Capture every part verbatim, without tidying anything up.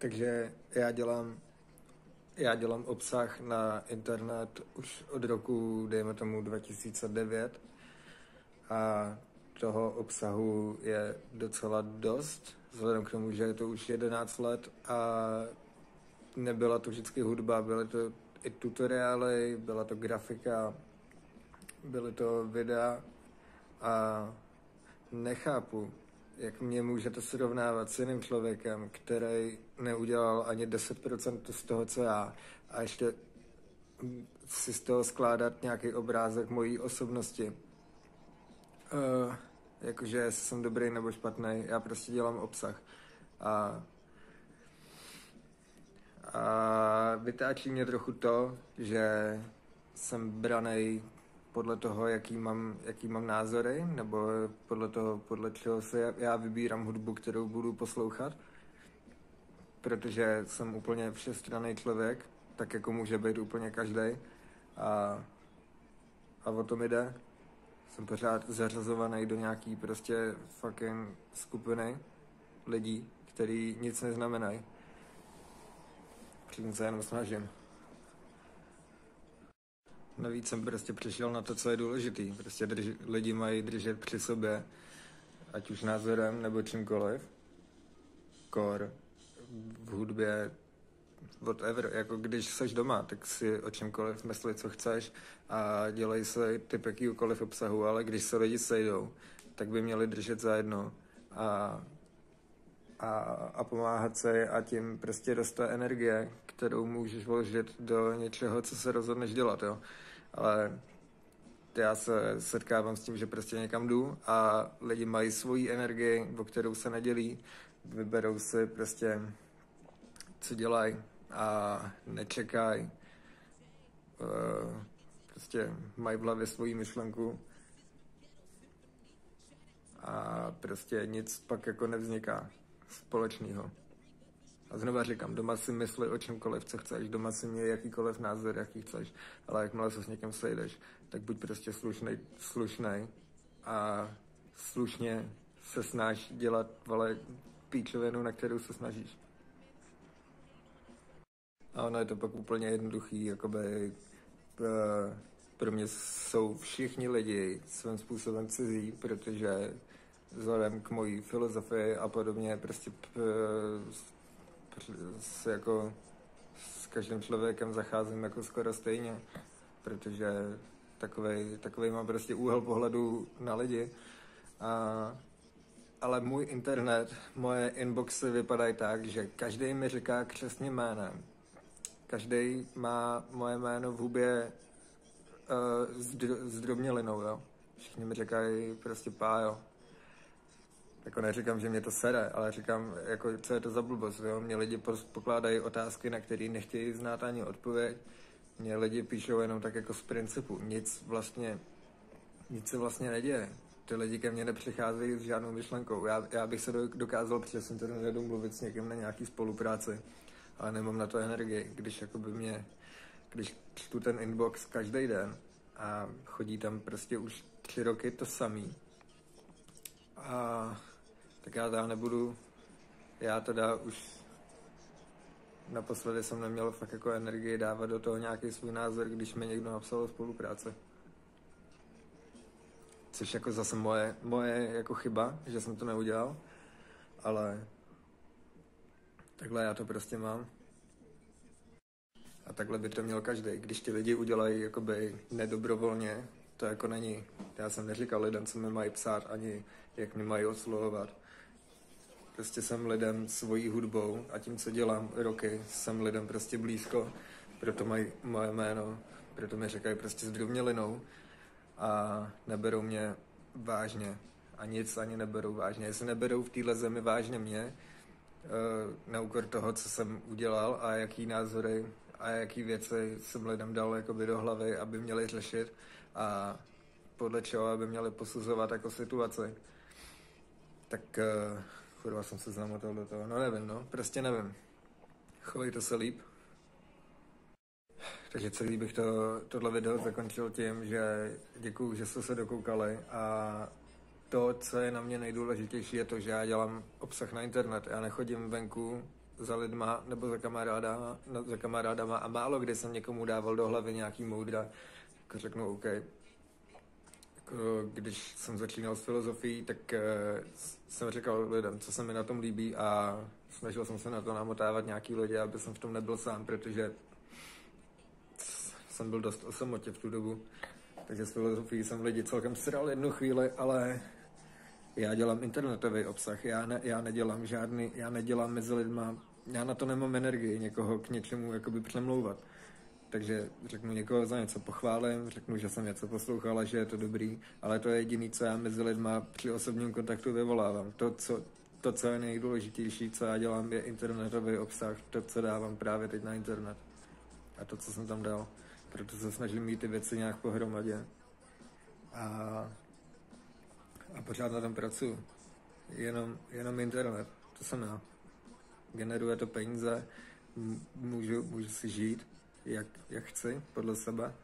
Takže já dělám, já dělám obsah na internet už od roku, dejme tomu, dva tisíce devět. A toho obsahu je docela dost, vzhledem k tomu, že je to už jedenáct let a nebyla to vždycky hudba, byly to i tutoriály, byla to grafika, byly to videa a nechápu, jak mě můžete srovnávat s jiným člověkem, který neudělal ani deset procent z toho, co já, a ještě si z toho skládat nějaký obrázek mojí osobnosti. Uh, jakože jestli jsem dobrý nebo špatný, já prostě dělám obsah a, a vytáčí mě trochu to, že jsem branej podle toho, jaký mám, jaký mám názory, nebo podle toho, podle čeho se já vybírám hudbu, kterou budu poslouchat, protože jsem úplně všestranný člověk, tak jako může být úplně každý, a, a o tom jde. Jsem pořád zařazovaný do nějaký prostě fucking skupiny lidí, který nic neznamenají. Přitom se jenom snažím. Navíc jsem prostě přišel na to, co je důležitý. Prostě drži, lidi mají držet při sobě, ať už názorem nebo čímkoliv. Kor, v hudbě, whatever, jako když seš doma, tak si o čemkoliv myslej, co chceš, a dělej se typ jakýkoliv obsahu, ale když se lidi sejdou, tak by měli držet zajedno a, a, a pomáhat se, a tím prostě dostat energie, kterou můžeš vložit do něčeho, co se rozhodneš dělat, jo. Ale já se setkávám s tím, že prostě někam jdu a lidi mají svoji energii, o kterou se nedělí, vyberou si prostě, co dělají, a nečekají. Uh, prostě mají v hlavě svoji myšlenku a prostě nic pak jako nevzniká společného. A znova říkám, doma si mysli o čemkoliv, co chceš, doma si měj jakýkoliv názor, jaký chceš, ale jakmile se s někým sejdeš, tak buď prostě slušnej, slušnej a slušně se snaž dělat, vole, píčovinu, na kterou se snažíš. A ono je to pak úplně jednoduchý, jakoby pro mě jsou všichni lidi svým způsobem cizí, protože vzhledem k mojí filozofii a podobně prostě se jako s každým člověkem zacházím jako skoro stejně, protože takovej, takovej mám prostě úhel pohledu na lidi. A ale můj internet, moje inboxy vypadají tak, že každý mi říká křestním jménem. Každý má moje jméno v hubě uh, s, dr s drobnělinou, jo. Všichni mi říkají prostě Pájo. Jako neříkám, že mě to sere, ale říkám, jako, co je to za blbost, jo. Mě lidi pokládají otázky, na které nechtějí znát ani odpověď. Mě lidi píšou jenom tak jako z principu. Nic vlastně, nic se vlastně neděje. Ty lidi ke mně nepřicházejí s žádnou myšlenkou. Já, já bych se dokázal přes internet domluvit s někým na nějaký spolupráci, ale nemám na to energii, když jakoby mě, když čtu ten inbox každý den a chodí tam prostě už tři roky to samý. A tak já tam nebudu, já teda už naposledy jsem neměl fakt jako energii dávat do toho nějaký svůj názor, když mi někdo napsal o spolupráci. Což jako zase moje, moje jako chyba, že jsem to neudělal, ale takhle já to prostě mám. A takhle by to měl každý. Když ti lidi udělají jakoby nedobrovolně, to jako není. Já jsem neříkal lidem, co mi mají psát, ani jak mi mají oslovovat. Prostě jsem lidem svojí hudbou a tím, co dělám roky, jsem lidem prostě blízko. Proto mají moje jméno, proto mi říkají prostě s drobnělinou a neberou mě vážně. A nic ani neberou vážně. Jestli neberou v téhle zemi vážně mě, na úkor toho, co jsem udělal a jaký názory a jaký věci jsem lidem dal jakoby do hlavy, aby měli řešit a podle čeho, aby měli posuzovat jako situaci. Tak uh, chudva jsem se zamotal do toho. No nevím, no, prostě nevím. Chovejte se líp. Takže celý bych to, tohle video zakončil tím, že děkuju, že jste se dokoukali, a to, co je na mě nejdůležitější, je to, že já dělám obsah na internet. Já nechodím venku za lidma nebo za kamarádama, za kamarádama a málo kdy jsem někomu dával do hlavy nějaký moudra. Jako řeknu, OK. Jako, když jsem začínal s filozofií, tak uh, jsem říkal lidem, co se mi na tom líbí a snažil jsem se na to namotávat nějaký lidi, aby jsem v tom nebyl sám, protože jsem byl dost o samotě v tu dobu. Takže s filozofií jsem lidi celkem sral jednu chvíli, ale já dělám internetový obsah, já, ne, já nedělám žádný, já nedělám mezi lidma, já na to nemám energii někoho k něčemu jakoby přemlouvat. Takže řeknu někoho za něco pochválím, řeknu, že jsem něco poslouchal a že je to dobrý, ale to je jediné, co já mezi lidma při osobním kontaktu vyvolávám. To, co, to, co je nejdůležitější, co já dělám, je internetový obsah, to, co dávám právě teď na internet a to, co jsem tam dal. Proto se snažím mít ty věci nějak pohromadě a, a pořád na tom pracuji. Jenom, jenom internet, to jsem já. Generuje to peníze, můžu, můžu si žít, jak, jak chci, podle sebe.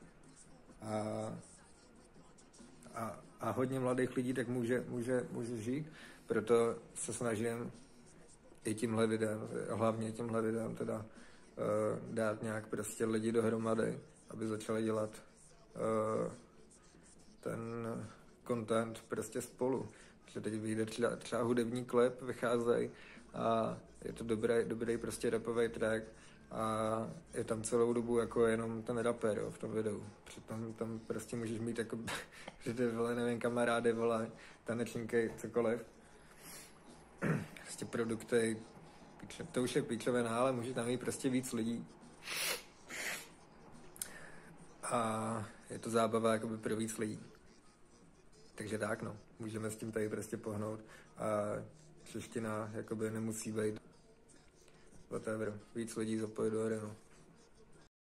A, a, a hodně mladých lidí tak může, může, může žít, proto se snažím i tímhle videem, hlavně tímhle videem teda uh, dát nějak prostě lidi dohromady, aby začali dělat uh, ten content prostě spolu. Že teď vyjde třeba, třeba hudební klip, vycházejí a je to dobrý, dobrý prostě rapový track a je tam celou dobu jako jenom ten rapper, jo, v tom videu. Přitom tam prostě můžeš mít jako, že ty vole, nevím, kamarády, vole, tanečníky, cokoliv. Prostě produkty, to už je píčovená, ale může tam mít prostě víc lidí. A je to zábava jakoby pro víc lidí. Takže tak, no, můžeme s tím tady prostě pohnout a čeština jakoby nemusí být whatever, víc lidí zapojit do arenu.